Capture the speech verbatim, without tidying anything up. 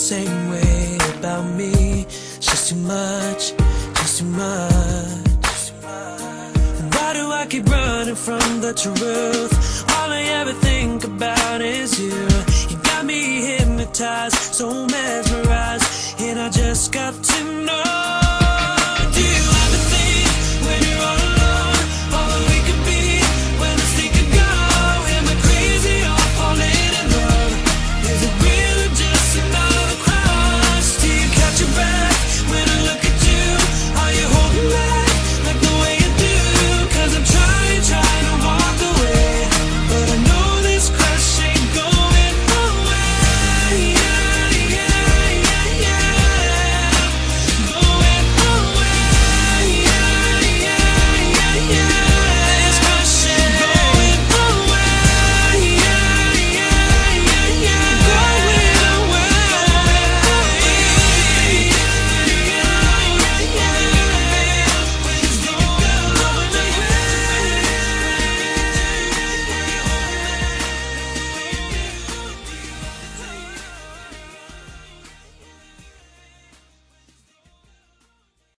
same way about me. She's too much, she's too much. And why do I keep running from the truth? All I ever think about is you. You got me hypnotized, so mad.